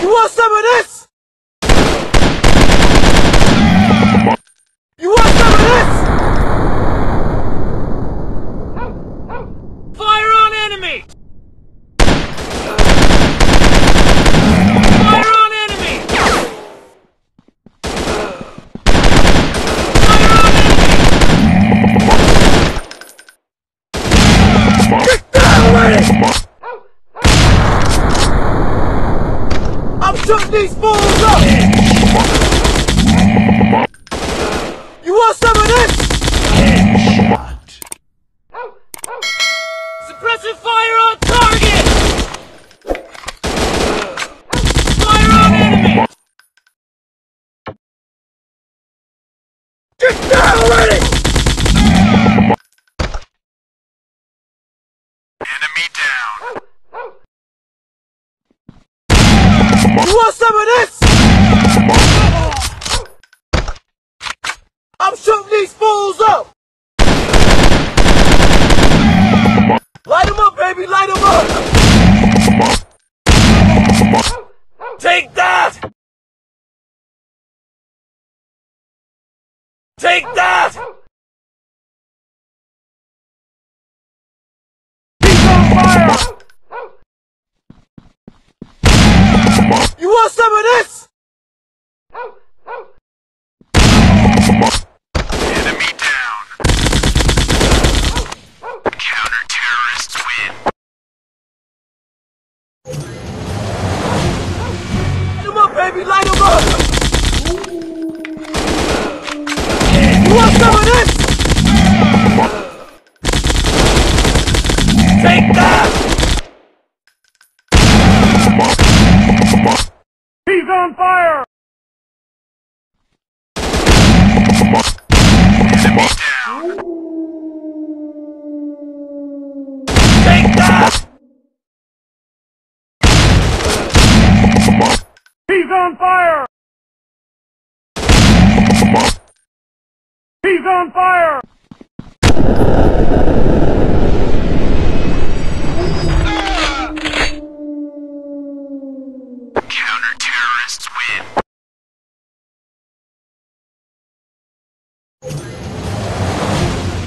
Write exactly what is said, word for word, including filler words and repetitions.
You want some of this? You want some of this? Fire on enemy! Fire on enemy! Fire on enemy! Get that away! Shut these fools up! You want some of this? Headshot. Suppressing fire on target! Fire on enemy! Get down already! You want some of this? I'm shooting these fools up! Light them up, baby! Light them up! Take that! Take that! You want some of this? Enemy down. Counter-terrorists win. Light them up, baby, light them up! You want some of this? Take that! He's on fire! Enemy down! Take that! He's on fire! He's on fire! Counter-terrorists win.